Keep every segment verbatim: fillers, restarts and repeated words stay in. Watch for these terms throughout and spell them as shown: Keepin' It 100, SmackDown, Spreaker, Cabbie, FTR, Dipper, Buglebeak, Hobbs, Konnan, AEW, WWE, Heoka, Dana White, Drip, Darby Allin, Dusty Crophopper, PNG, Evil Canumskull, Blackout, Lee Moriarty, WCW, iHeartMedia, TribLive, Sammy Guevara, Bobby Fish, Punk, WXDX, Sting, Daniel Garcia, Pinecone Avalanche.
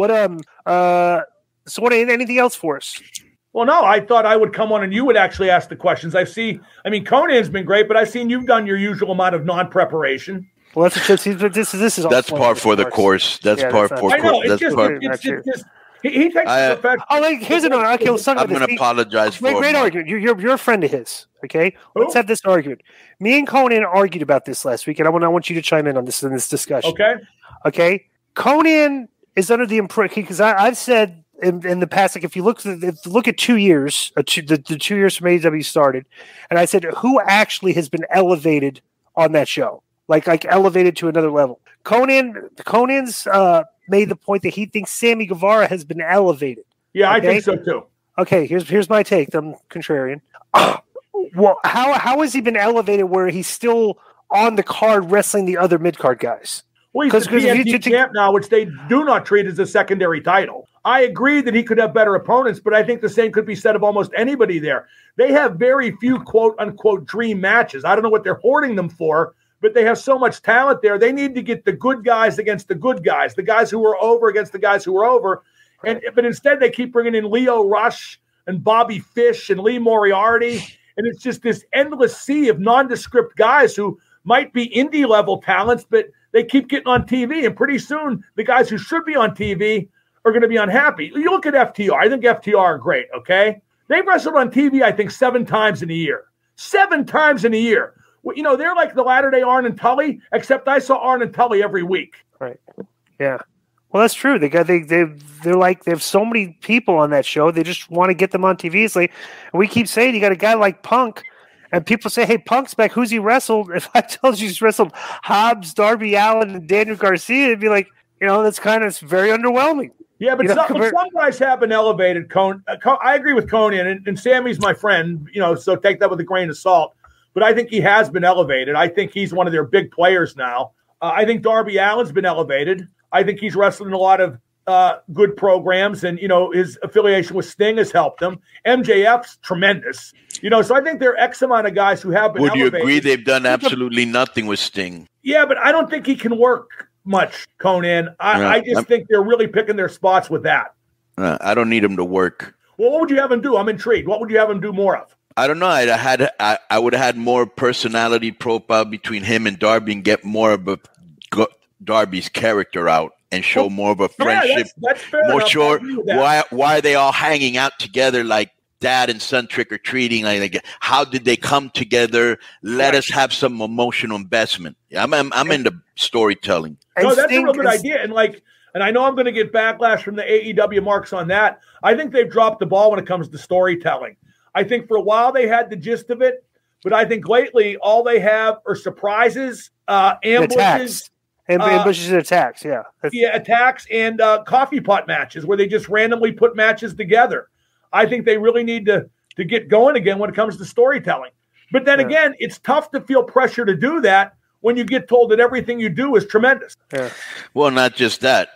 What um uh so what anything else for us? Well, no, I thought I would come on and you would actually ask the questions. I see. I mean, Konan's been great, but I've seen you've done your usual amount of non-preparation. Well, that's what this, this is. This is all that's part for the course. course. That's yeah, part for. I know. It's just. Part, it's, it's just he, he takes I, the fact. Oh, like, here's an argument. I'm going to apologize he, for. Great him. argument. You're, you're you're a friend of his. Okay, Who? Let's have this argument. Me and Konan argued about this last week, and I want I want you to chime in on this in this discussion. Okay. Okay. Konan is under the impression because I've said. In, in the past, like if you look, if you look at two years, uh, two, the, the two years from A E W started, and I said, who actually has been elevated on that show, like like elevated to another level? Konan, Konan's uh, made the point that he thinks Sammy Guevara has been elevated. Yeah, okay? I think so too. Okay, here's here's my take. I'm contrarian. Uh, well, how how has he been elevated where he's still on the card wrestling the other mid card guys? Well, he's the P N G champ now, which they do not treat as a secondary title. I agree that he could have better opponents, but I think the same could be said of almost anybody there. They have very few quote-unquote dream matches. I don't know what they're hoarding them for, but they have so much talent there. They need to get the good guys against the good guys, the guys who were over against the guys who were over. And But instead they keep bringing in Leo Rush and Bobby Fish and Lee Moriarty, and it's just this endless sea of nondescript guys who might be indie-level talents, but they keep getting on T V, and pretty soon the guys who should be on T V are going to be unhappy. You look at F T R. I think F T R are great, okay? They wrestled on T V, I think, seven times in a year. Seven times in a year. Well, you know, they're like the latter-day Arn and Tully, except I saw Arn and Tully every week. Right. Yeah. Well, that's true. They got they they they're like they have so many people on that show. They just want to get them on T V. It's like, and we keep saying you got a guy like Punk. And people say, hey, Punk's back. Who's he wrestled? If I told you he's wrestled Hobbs, Darby Allin, and Daniel Garcia, it'd be like, you know, that's kind of very underwhelming. Yeah, but, you know, some, but some guys have been elevated. Con, uh, Con, I agree with Konan, and, and Sammy's my friend, you know, so take that with a grain of salt. But I think he has been elevated. I think he's one of their big players now. Uh, I think Darby Allin's been elevated. I think he's wrestled in a lot of uh, good programs, and, you know, his affiliation with Sting has helped him. M J F's tremendous. You know, so I think there are X amount of guys who have been Would elevated. You agree they've done absolutely nothing with Sting? Yeah, but I don't think he can work much, Konan. I, yeah, I just I'm, think they're really picking their spots with that. Uh, I don't need him to work. Well, what would you have him do? I'm intrigued. What would you have him do more of? I don't know. I'd had, I, I would have had more personality profile between him and Darby and get more of a, go, Darby's character out. And show well, more of a friendship. Yeah, that's, that's fair more enough. Sure. Why, why are they all hanging out together like dad and son trick-or-treating? Like, how did they come together? Let right. us have some emotional investment. I'm, I'm, I'm into storytelling. And no, that's Sting a real good is, idea. And, like, and I know I'm going to get backlash from the A E W marks on that. I think they've dropped the ball when it comes to storytelling. I think for a while they had the gist of it, but I think lately all they have are surprises, uh, ambushes. And ambushes uh, and attacks, yeah. That's yeah, attacks and uh, coffee pot matches where they just randomly put matches together. I think they really need to, to get going again when it comes to storytelling. But then yeah. again, it's tough to feel pressure to do that when you get told that everything you do is tremendous. Yeah. Well, not just that.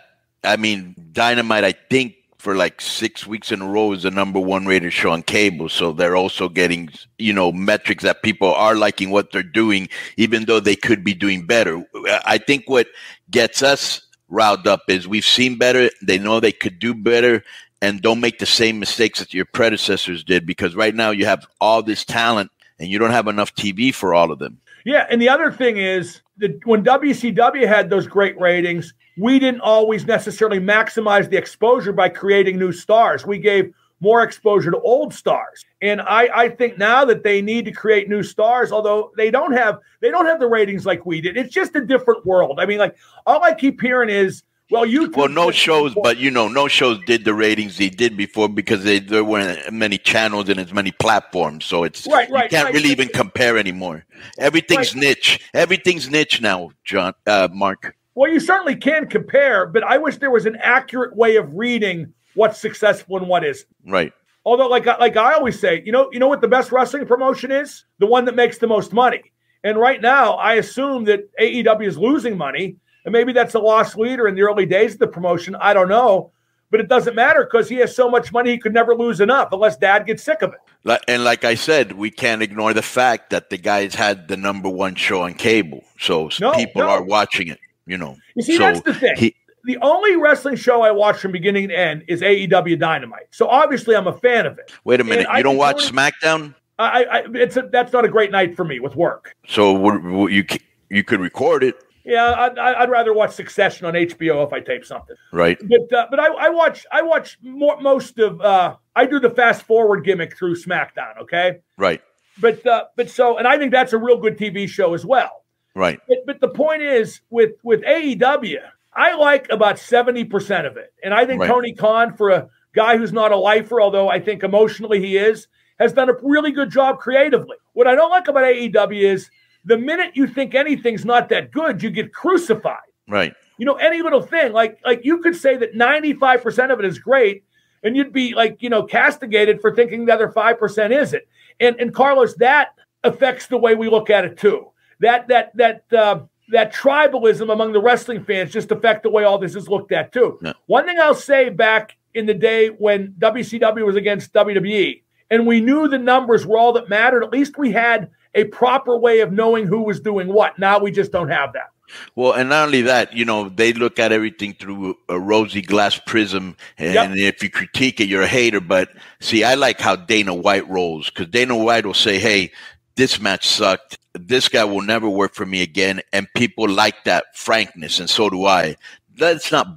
I mean, Dynamite, I think, for like six weeks in a row is the number one rated show on cable. So they're also getting, you know, metrics that people are liking what they're doing, even though they could be doing better. I think what gets us riled up is we've seen better. They know they could do better. And don't make the same mistakes that your predecessors did, because right now you have all this talent and you don't have enough T V for all of them. Yeah, and the other thing is that when W C W had those great ratings, we didn't always necessarily maximize the exposure by creating new stars. We gave more exposure to old stars. And I, I think now that they need to create new stars, although they don't have they don't have the ratings like we did. It's just a different world. I mean, like, all I keep hearing is, well, you well, no shows, before. but you know, no shows did the ratings they did before because they, there weren't many channels and as many platforms, so it's right, right, you can't right, really right. even compare anymore. Everything's right. niche. Everything's niche now, John, uh, Mark. Well, you certainly can compare, but I wish there was an accurate way of reading what's successful and what isn't. Right. Although, like, like I always say, you know, you know what the best wrestling promotion is? The one that makes the most money. And right now, I assume that A E W is losing money. And maybe that's a lost leader in the early days of the promotion. I don't know. But it doesn't matter because he has so much money he could never lose enough unless dad gets sick of it. And like I said, we can't ignore the fact that the guys had the number one show on cable. So no, people no. are watching it, you know. You see, so that's the thing. He, the only wrestling show I watch from beginning to end is A E W Dynamite. So obviously I'm a fan of it. Wait a minute. And you don't watch SmackDown? I, I it's a, that's not a great night for me with work. So would, would you you could record it. Yeah, I'd, I'd rather watch Succession on H B O if I tape something. Right. But uh, but I, I watch I watch more, most of uh, I do the fast forward gimmick through SmackDown. Okay. Right. But uh, but so and I think that's a real good T V show as well. Right. But, but the point is with with A E W, I like about seventy percent of it, and I think right. Tony Khan, for a guy who's not a lifer, although I think emotionally he is, has done a really good job creatively. What I don't like about A E W is the minute you think anything's not that good, you get crucified. Right. You know, any little thing, like like you could say that ninety-five percent of it is great, and you'd be like, you know, castigated for thinking the other five percent isn't. And and Carlos, that affects the way we look at it too. That that that uh, that tribalism among the wrestling fans just affect the way all this is looked at too. No. One thing I'll say, back in the day when W C W was against W W E, and we knew the numbers were all that mattered, at least we had a proper way of knowing who was doing what. Now we just don't have that. Well, and not only that, you know, they look at everything through a rosy glass prism. And yep. if you critique it, you're a hater. But see, I like how Dana White rolls, because Dana White will say, hey, this match sucked. This guy will never work for me again. And people like that frankness. And so do I. Let's not b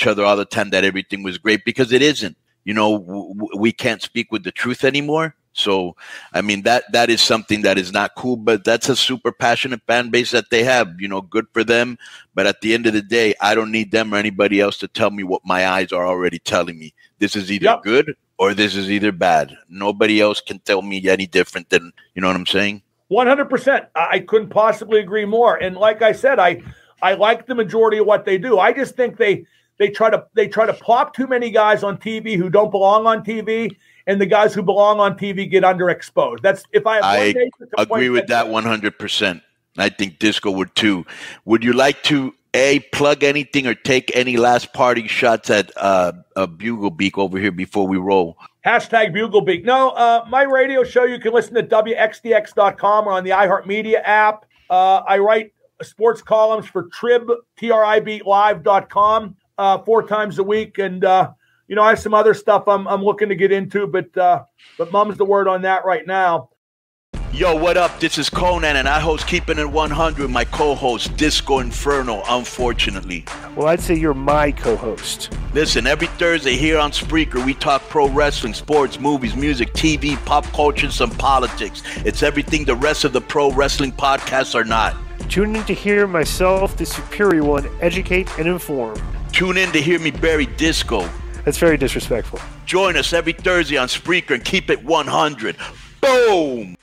each other all the time that everything was great, because it isn't. You know, w we can't speak with the truth anymore. So, I mean, that that is something that is not cool, but that's a super passionate fan base that they have. You know, good for them. But at the end of the day, I don't need them or anybody else to tell me what my eyes are already telling me. This is either yep. good or this is either bad. Nobody else can tell me any different than, you know what I'm saying? one hundred percent. I couldn't possibly agree more. And like I said, I I like the majority of what they do. I just think they they try to they try to pop too many guys on T V who don't belong on T V. And the guys who belong on T V get underexposed. That's if I. Have I one agree with that one hundred percent. I think Disco would too. Would you like to a plug anything or take any last parting shots at uh, a Buglebeak over here before we roll? Hashtag Buglebeak. No, uh, my radio show you can listen to W X D X dot com or on the iHeartMedia app. Uh, I write sports columns for Trib T R I B Live dot com uh, four times a week, and. Uh, You know, I have some other stuff I'm, I'm looking to get into, but uh, but mum's the word on that right now. Yo, what up? This is Konnan, and I host Keeping It one hundred, my co-host, Disco Inferno, unfortunately. Well, I'd say you're my co-host. Listen, every Thursday here on Spreaker, we talk pro wrestling, sports, movies, music, T V, pop culture, and some politics. It's everything the rest of the pro wrestling podcasts are not. Tune in to hear myself, the superior one, educate and inform. Tune in to hear me bury Disco. That's very disrespectful. Join us every Thursday on Spreaker and keep it one hundred. Boom!